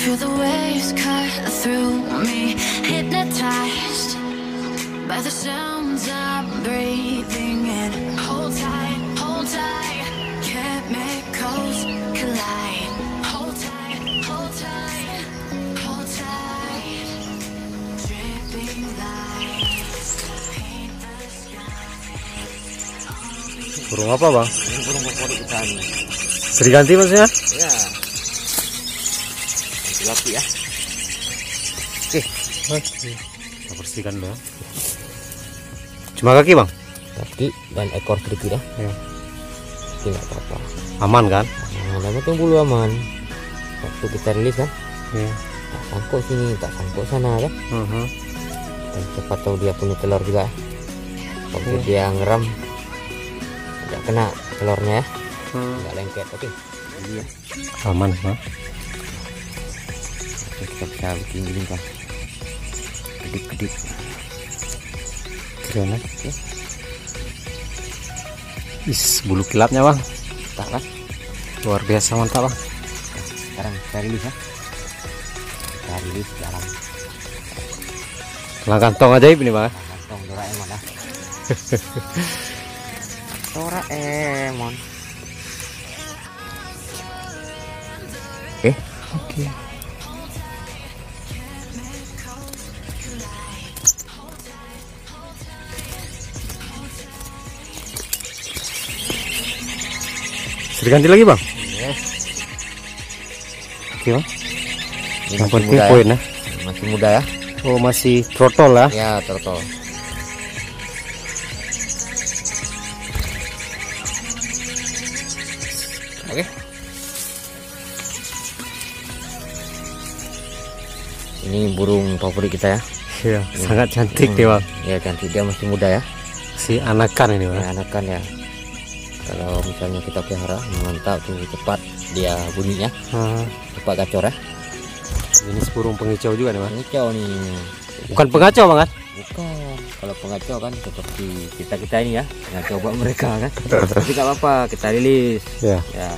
Feel the waves cut through me, hypnotized by the sounds I'm breathing in. Hold tight, chemicals collide. Hold tight, hold tight, hold tight. Dripping lights paint the sky. Burung apa, Bang? Burung favorit kita ini. Sriganti maksudnya? Iya. Lapi ya. Oke, kita bersihkan dulu. Cuma kaki, Bang? Kaki dan ekor sedikit ya. Iya. Tidak apa-apa. Aman kan? Lama tuh bulu aman. Waktu kita rilis kan? Iya. Tak sangkut sini, tak sangkut sana ya. Dan cepat tahu dia punya telur juga. Waktu dia ngeram, tidak kena telurnya ya. Tidak lengket, oke. Iya. Aman, Bang. Kita bikin gini kan, kedip-kedip keren lah ya. Is bulu kilapnya, Bang, tak lah, luar biasa, mantap, Bang. Sekarang kita rilis ya, kita rilis dalam lang kantong ajaib ini, Bang. Kantong Doraemon lah. Doraemon. Oke. Sriganti lagi, Bang? Iya. Oke, Bang. Yang penting poin ya. Masih muda ya. Oh, masih trotol lah. Ya, trotol. Oke. Ini burung favorit kita ya. Iya, sangat cantik dia, Bang. Iya, cantik, dia masih muda ya. Si anakan ini, Bang. Ya, anakan ya. Kalau misalnya kita pelihara, mantap tuh, cepat dia bunyinya, cepat gacor ya. Jenis burung pengicau juga nih, Bang. Pengicau nih. Bukan pengacau, Bang, kan? Bukan. Kalau pengacau kan seperti kita ini ya, pengacau buat mereka kan. Tapi nggak apa-apa, kita rilis. Ya. Ya.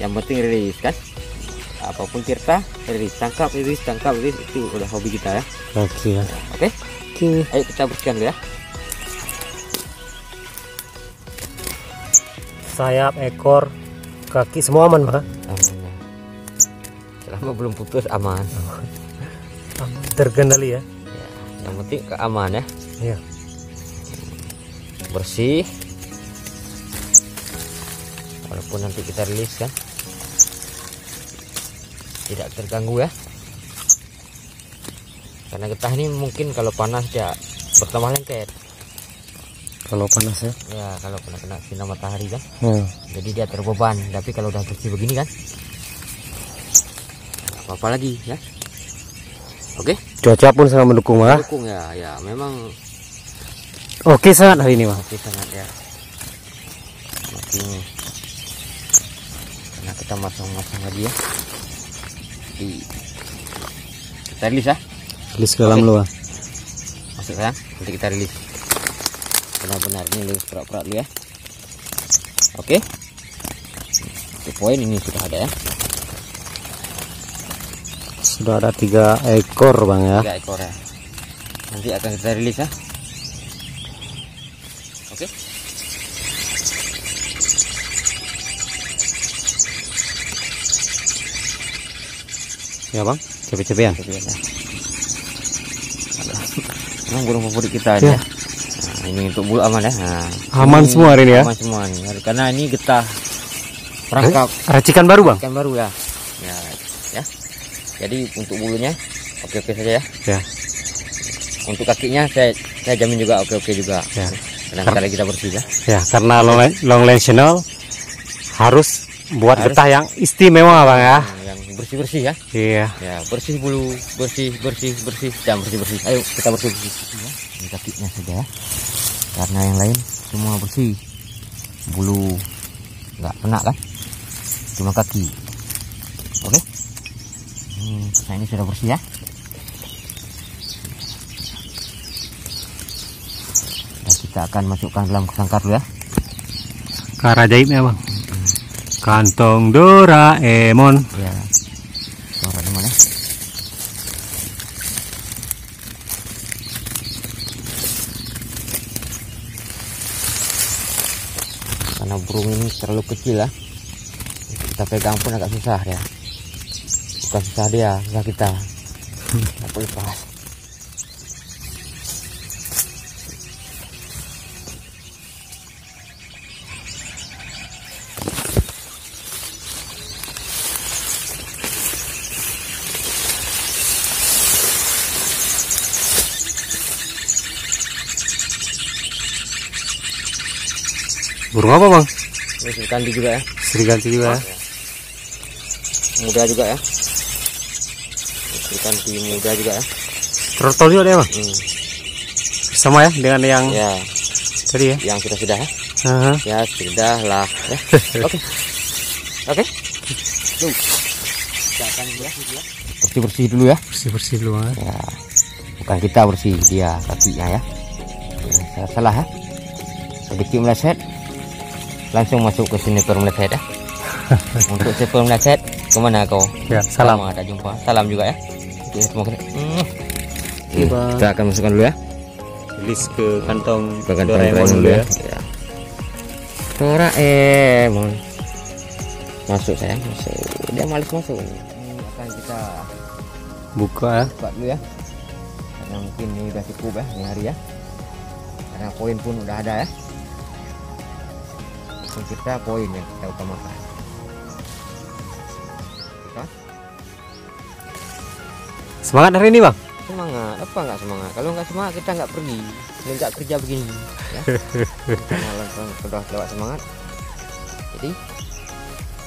Yang penting rilis kan. Apapun cerita, rilis, tangkap, rilis, itu udah hobi kita ya. Oke. Oke. Ayo kita bersihkan dulu ya. Sayap, ekor, kaki semua aman, Pak? Aman. Selama belum putus aman. Terkendali ya? Ya, yang penting keaman ya. Iya. Bersih. Walaupun nanti kita rilis kan, tidak terganggu ya. Karena getah ini mungkin kalau panas dia pertama lengket. Kalau panas ya? Ya, kalau kena sinar matahari kan. Jadi dia terbeban. Tapi kalau udah bersih begini kan, apa-apa lagi ya. Oke. Cuaca pun sangat mendukung, Bang. Mendukung ya, ya memang. Oke sangat hari ini, Bang. Oke sangat ya. Makin. Nah, kita masang-masang lagi ya. Kita rilis ya. Rilis ke dalam luar. Masuk ya. Nanti kita rilis. Benar-benar ini lu perak-perak lu ya. Oke. Poin ini sudah ada ya. Sudah ada 3 ekor, Bang ya. 3 ekor ya. Nanti akan kita rilis ya. Oke. Ya, Bang. Cepet-cepetan. Nah, burung favorit kita ini ya. Ini untuk bulu aman ya. Nah, aman semua hari ini ya. Aman semua ini. Karena ini getah perangkap. Racikan baru, Bang. Racikan baru ya. Ya, ya. Jadi untuk bulunya oke-oke saja ya. Ya. Untuk kakinya saya jamin juga oke-oke juga. Ya. Karena kita bersih ya. Ya, karena long line channel harus buat getah yang istimewa, Bang ya. Yang bersih-bersih ya. Iya. Ya, bersih bulu, bersih, dan bersih. Ayo kita bersih ya. Ini kakinya saja ya. Karena yang lain semua bersih, bulu nggak kena kan, cuma kaki. Oke. Nah, ini sudah bersih ya. Dan kita akan masukkan dalam sangkar dulu ya. Kara ajaibnya, Bang. Kantong Doraemon. Ya. teman-teman ya. Karena burung ini terlalu kecil ya, kita pegang pun agak susah ya. Bukan susah dia, susah kita. Aku lepas. Burung apa bang? Ini Sriganti juga ya. Sriganti juga ya. Muda juga ya. Sriganti muda juga ya. Terotol juga ya bang? Sama ya dengan yang ya tadi ya? Yang sudah ya. Ya sudah lah ya. Oke. Bersih-bersih dulu ya. Bersih-bersih dulu bang. Ya. Bukan kita bersih, dia kakinya ya. Salah ya. Sedikit meleset, langsung masuk ke sini meleset ya. Untuk super meleset, kemana kau? Ya, salam. Ada jumpa. Salam juga ya. Oke, semoga. Kita akan masukkan dulu ya. List ke kantong Doraemon dulu ya. Doraemon. Masuk sayang, masuk. Dia malas masuk. Akan kita buka dulu ya. Karena mungkin ini udah cukup ya ini hari ya. Karena poin pun udah ada ya. Kita poin yang kita utamakan. Semangat hari ini bang? Semangat, apa nggak semangat? Kalau nggak semangat kita nggak pergi, nggak kerja begini. Ya. Karena langsung sudah lewat semangat, jadi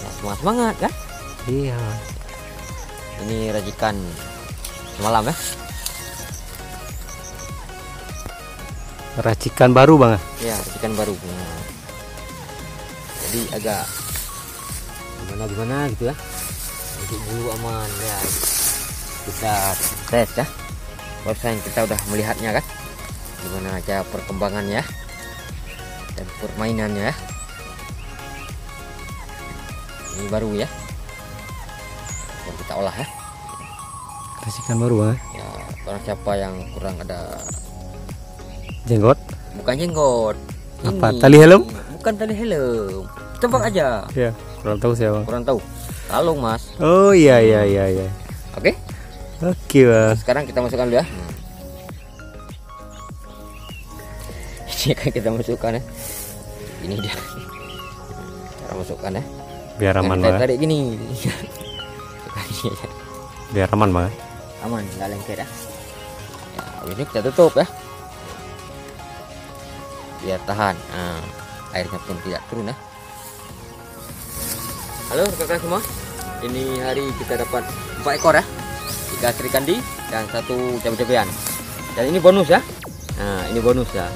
ya semangat kan? Iya. Ini racikan semalam ya? Racikan baru bang? Iya, racikan baru. Nah, jadi agak gimana gitu ya, untuk bulu aman ya, kita tes ya, walaupun kita udah melihatnya kan gimana aja perkembangannya dan permainannya ya. Ini baru ya dan kita olah ya, racikan baru ya. Orang siapa yang kurang ada jenggot, bukan jenggot ini. Apa, tali helm? Bukan tali helm, tebak aja. Iya, kurang tahu siapa. Kurang tahu. Kalung mas. Oh iya. Oke bang. Sekarang kita masukkan dulu ya. Ini kan kita masukkan ya. Ini dia. Cara masukkan ya. Biar aman bang. Tarik gini. Biar aman bang. Aman, nggak lengket ya. Ya, ini kita tutup ya. Biar tahan. Nah, airnya pun tidak turun ya. Halo rekan-rekan semua, ini hari kita dapat 4 ekor ya, 3 Sriganti dan 1 jambu-jambuan, dan ini bonus ya. Nah ini bonus ya,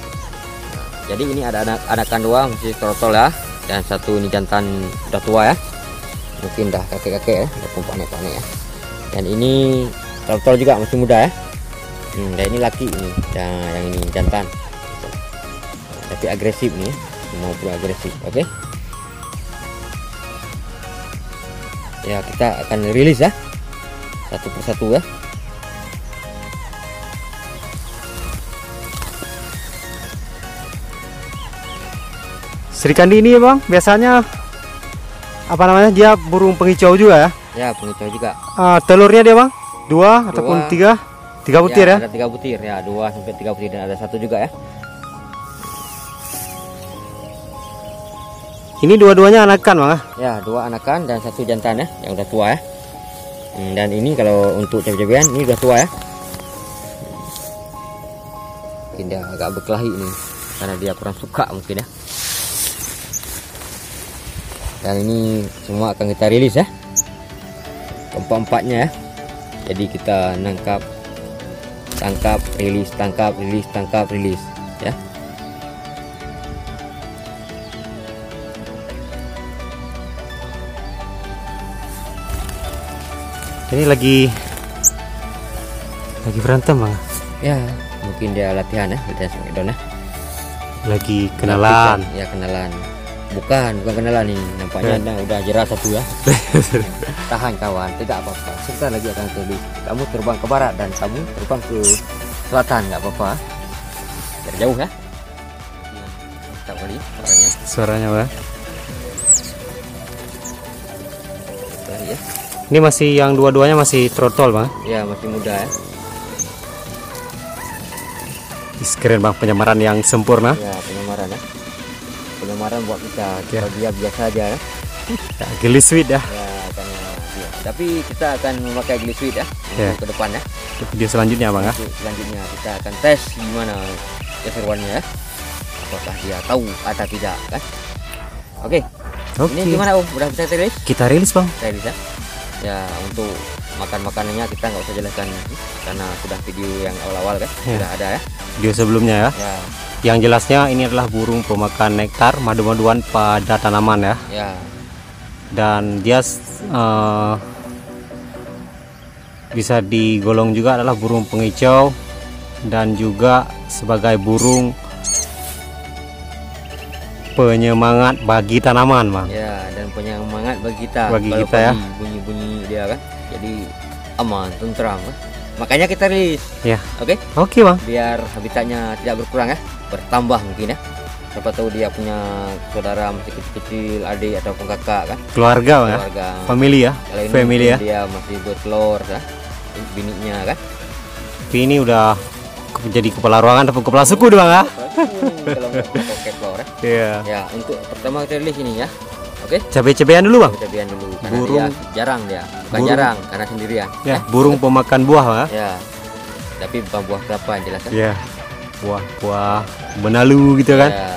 jadi ini ada anakan 2 masih trotol ya, dan 1 ini jantan udah tua ya, mungkin dah kakek-kakek ya, udah panen-panen ya. Dan ini trotol juga masih muda ya. Dan ini laki ini, dan yang ini jantan tapi agresif nih, mau beragresif. Oke. Ya, kita akan rilis ya, satu persatu ya. Sriganti ini bang, biasanya apa namanya, dia burung penghijau juga ya? Ya, penghijau juga. Telurnya dia bang, 2 ataupun 3 butir ya? Ada 3 butir ya, 2 sampai 3 butir, dan ada 1 juga ya. Ini dua-duanya anakan bang? Ya, 2 anakan dan 1 jantan ya, yang udah tua ya. Dan ini kalau untuk jambu-jambuan ini udah tua ya. Mungkin dia agak berkelahi ini karena dia kurang suka mungkin ya. Dan ini semua akan kita rilis ya, keempat-empatnya ya. Jadi kita nangkap, tangkap, rilis, tangkap, rilis, tangkap, rilis ya. Ini lagi berantem bang? Ya, mungkin dia latihan ya, latihan sama Edon ya. Lagi kenalan? Ya kenalan. Bukan kenalan nih, nampaknya udah jerah satu ya. Tahan kawan, tidak apa-apa. Sebentar lagi akan terbit. Kamu terbang ke barat dan kamu terbang ke selatan, nggak apa-apa. Dari jauh ya? Tak kali suaranya. Suaranya apa? Ya. Ini masih yang dua-duanya masih trotol bang? Ya masih muda ya. Keren bang, penyamaran yang sempurna. Ya penyamaran ya. Penyamaran buat kita, ya. Dia biasa aja ya. Ya geli sweet ya. Ya, kan, ya. Tapi kita akan memakai geli sweet ya, ya. Ke depan ya. Ke video selanjutnya bang ya. Selanjutnya kita akan tes gimana keseruannya ya. Apakah dia tahu atau tidak kan? Oke. Okay. Ini gimana om? Udah bisa rilis? Kita rilis bang. Rilis ya. Ya untuk makan-makanannya kita nggak usah jelaskan karena sudah video yang awal-awal kan ya. Sudah ada ya. Video sebelumnya ya. Ya. Yang jelasnya ini adalah burung pemakan nektar madu-maduan pada tanaman ya. Ya. Dan dia bisa digolong juga adalah burung pengicau dan juga sebagai burung penyemangat bagi tanaman bang. Ya, dan penyemangat bagi kita. Bagi kalau kita ya. Bunyi-bunyi dia kan. Jadi aman, tenteram kan. Makanya kita rilis. Ya. Oke. Okay? Oke okay, bang. Biar habitatnya tidak berkurang ya, bertambah mungkin ya. Siapa tahu dia punya saudara masih kecil-kecil, adik atau kakak kan. Keluarga bang. Keluarga. Ya? Family ya. Kalau ini family ya. Dia masih bertelur ya. Bininya kan. Tapi ini udah jadi kepala ruangan atau kepala suku doang ya. Kalau mau ya. Yeah. Ya, untuk pertama kita rilis ini ya. Oke. Okay? Cabai-cabean dulu, bang. Cabean dulu. Karena burung dia jarang dia. Bukan burung, jarang karena sendirian. Ya, burung pemakan buah, Pak. Ya. Tapi bukan buah kelapa yang jelas kan? Ya. Buah-buah benalu gitu kan. Ya.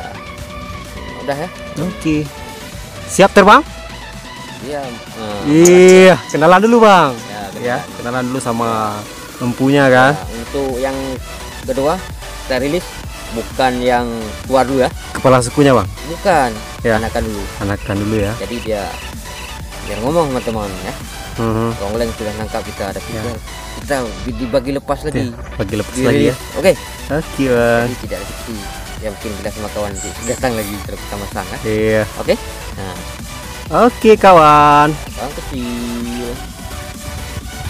Udah ya. Oke. Okay. Siap terbang? Iya. Iya, kenalan dulu, Bang. Ya, kenalan dulu sama empunya kan. Ya, untuk yang kedua kita rilis bukan yang keluar dulu ya, kepala sukunya bang, bukan ya. anakan dulu ya, jadi dia ngomong sama teman ya. Rongleng sudah nangkap kita ada ya. Kita dibagi lepas lagi ya, bagi lepas diri lagi ya. Oke bang, jadi tidak seperti ya mungkin kita sama kawan nanti datang lagi terus sama sangat ya. Iya oke. Nah oke kawan kecil.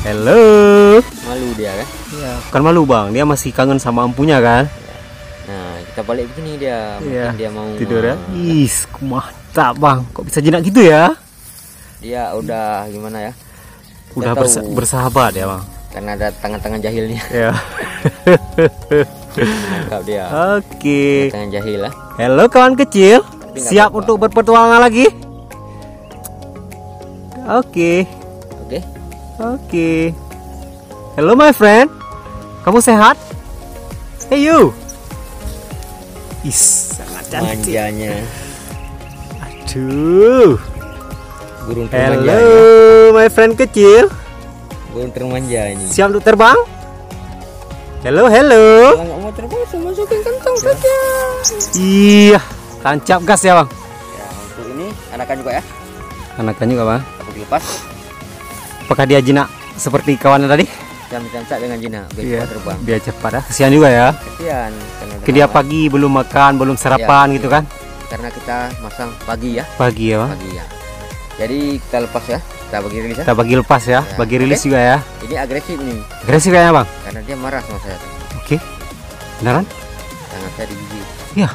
Halo. Malu dia kan? Iya. Bukan malu bang, dia masih kangen sama empunya kan? Ya. Nah kita balik begini dia, mungkin ya. Dia mau tidur ya? Is, mantap bang, kok bisa jinak gitu ya? Dia udah gimana ya? Udah bersahabat ya bang? Karena ada tangan-tangan jahilnya. Ya. Mantap dia. Oke. Tangan jahil lah. Halo kawan kecil, siap untuk berpetualangan lagi? Oke. Oke. Hello my friend. Kamu sehat? Hey you. Is, sangat cantik. Manjanya. Aduh. Burung termanja. Hello my friend kecil. Burung termanja ini. Siap untuk terbang? Hello, hello. Kalau nggak mau terbang, masukin kantong saja. Iya, tancap gas ya, Bang. Ya, untuk ini anakan juga ya. Anakan juga, Bang. Aku dilepas. Apakah dia jinak seperti kawannya tadi? Cancak dengan jinak, biar terbang. Biar cepat ya. Kesian juga ya. Kesian. Dia pagi belum makan, belum sarapan ya, gitu ya. Kan? Karena kita masang pagi ya. Pagi ya. Pagi ya. Jadi kita lepas ya. Kita bagi rilis ya. Kita bagi lepas ya. Ya. Bagi rilis okay. Juga ya. Ini agresif nih. Agresif kayaknya bang. Karena dia marah sama saya. Oke. Okay. Beneran? Tangan saya digigit. Iya.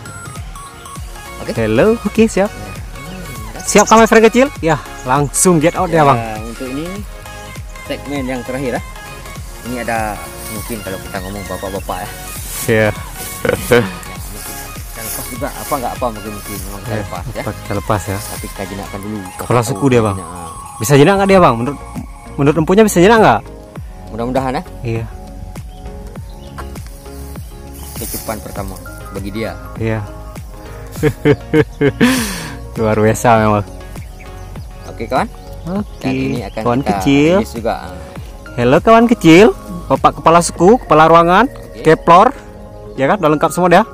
Oke. Okay. Hello. Oke okay, siap. Ya. Siap kamera kecil? Ya. Langsung get out ya, ya bang. Untuk ini. Segmen yang terakhir ya. Ini ada mungkin kalau kita ngomong bapak-bapak ya. Iya. Yeah. Kita lepas juga apa nggak apa mungkin memang yeah, lepas ya. Kita lepas ya. Tapi kita jinakkan dulu. Kepala suku dia bang. Nah. Bisa jinak nggak dia bang? Menurut empunya bisa jinak nggak? Mudah-mudahan ya. Iya. Yeah. Kecupan pertama bagi dia. Iya. Yeah. Luar biasa memang. Oke kawan. Oke. Ini akan kawan kecil. Juga. Halo kawan kecil, bapak kepala suku, kepala ruangan, okay. Keplor, ya kan, udah lengkap semua dah.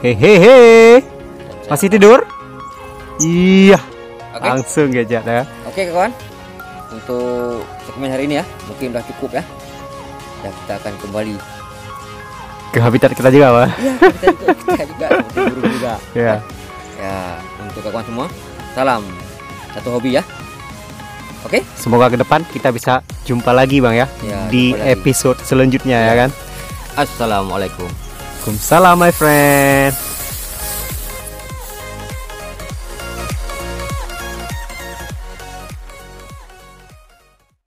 Hehehe, masih tidur? Iya. Okay. Langsung aja ya. Oke kawan, untuk segmen hari ini ya, mungkin udah cukup ya. Dan kita akan kembali ke habitat kita juga, Pak. Iya, kita juga, burung juga. Ya. Ya, untuk kawan semua, salam satu hobi ya. Oke? Semoga ke depan kita bisa jumpa lagi Bang ya, di episode selanjutnya ya kan. Assalamualaikum. Waalaikumsalam my friend.